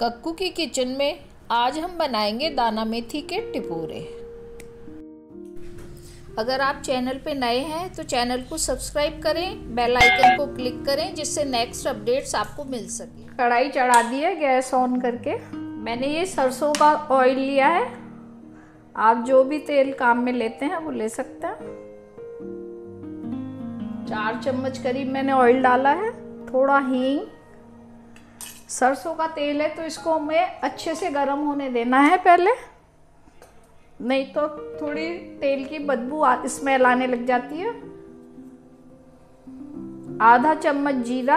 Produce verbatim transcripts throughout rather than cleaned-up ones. Cuckoo की kitchen में आज हम बनाएंगे दाना मेथी के टिपोरे। अगर आप चैनल पे नए हैं तो चैनल को सब्सक्राइब करें, बेल आइकन को क्लिक करें जिससे नेक्स्ट अपडेट्स आपको मिल सके। कढ़ाई चढ़ा दी है गैस ऑन करके। मैंने ये सरसों का ऑयल लिया है, आप जो भी तेल काम में लेते हैं वो ले सकते हैं। चार चम्मच करीब मैंने ऑयल डाला है, थोड़ा हींग। सरसों का तेल है तो इसको हमें अच्छे से गर्म होने देना है पहले, नहीं तो थोड़ी तेल की बदबू स्मेल आने लग जाती है। आधा चम्मच जीरा,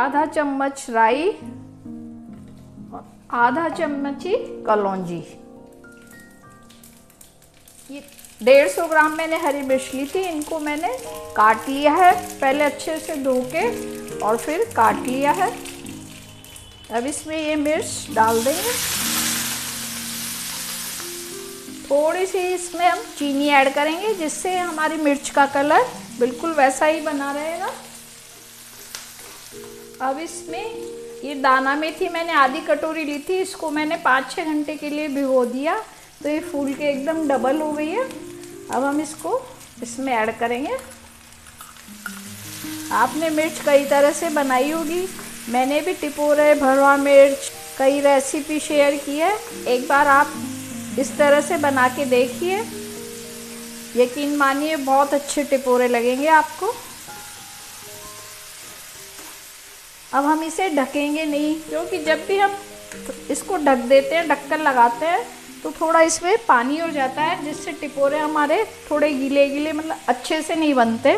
आधा चम्मच राई और आधा चम्मच ही कलौंजी। ये डेढ़ सौ ग्राम मैंने हरी मिर्च ली थी, इनको मैंने काट लिया है पहले अच्छे से धो के और फिर काट लिया है। अब इसमें ये मिर्च डाल देंगे। थोड़ी सी इसमें हम चीनी ऐड करेंगे जिससे हमारी मिर्च का कलर बिल्कुल वैसा ही बना रहेगा। अब इसमें ये दाना मेथी मैंने आधी कटोरी ली थी, इसको मैंने पाँच छः घंटे के लिए भिगो दिया तो ये फूल के एकदम डबल हो गई है। अब हम इसको इसमें ऐड करेंगे। आपने मिर्च कई तरह से बनाई होगी, मैंने भी टिपोरे, भरवा मिर्च कई रेसिपी शेयर की है। एक बार आप इस तरह से बना के देखिए, यकीन मानिए बहुत अच्छे टिपोरे लगेंगे आपको। अब हम इसे ढकेंगे नहीं, क्योंकि जब भी हम इसको ढक देते हैं, ढक्कन लगाते हैं तो थोड़ा इसमें पानी हो जाता है जिससे टिपोरे हमारे थोड़े गीले गीले मतलब अच्छे से नहीं बनते।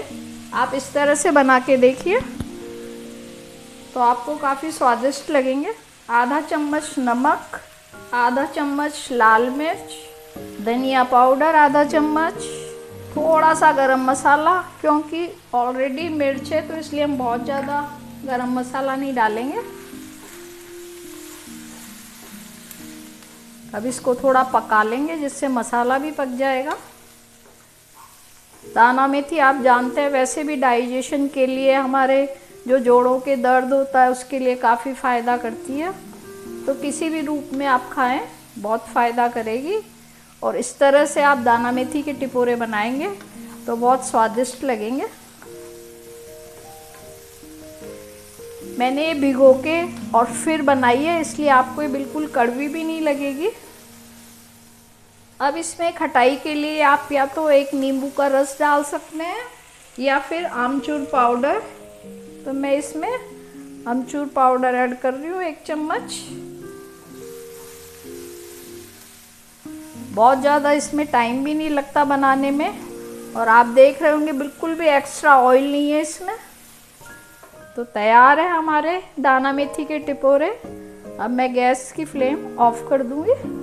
आप इस तरह से बना के देखिए तो आपको काफ़ी स्वादिष्ट लगेंगे। आधा चम्मच नमक, आधा चम्मच लाल मिर्च, धनिया पाउडर आधा चम्मच, थोड़ा सा गरम मसाला। क्योंकि ऑलरेडी मिर्च है तो इसलिए हम बहुत ज़्यादा गरम मसाला नहीं डालेंगे। अब इसको थोड़ा पका लेंगे जिससे मसाला भी पक जाएगा। दाना मेथी आप जानते हैं वैसे भी डाइजेशन के लिए, हमारे जो जोड़ों के दर्द होता है उसके लिए काफ़ी फ़ायदा करती है, तो किसी भी रूप में आप खाएं बहुत फ़ायदा करेगी। और इस तरह से आप दाना मेथी के टिपोरे बनाएंगे तो बहुत स्वादिष्ट लगेंगे। मैंने ये भिगो के और फिर बनाई है इसलिए आपको ये बिल्कुल कड़वी भी नहीं लगेगी। अब इसमें खटाई के लिए आप या तो एक नींबू का रस डाल सकते हैं या फिर अमचूर पाउडर। तो मैं इसमें अमचूर पाउडर ऐड कर रही हूँ एक चम्मच। बहुत ज़्यादा इसमें टाइम भी नहीं लगता बनाने में और आप देख रहे होंगे बिल्कुल भी एक्स्ट्रा ऑयल नहीं है इसमें। तो तैयार है हमारे दाना मेथी के टिपोरे। अब मैं गैस की फ्लेम ऑफ कर दूँगी।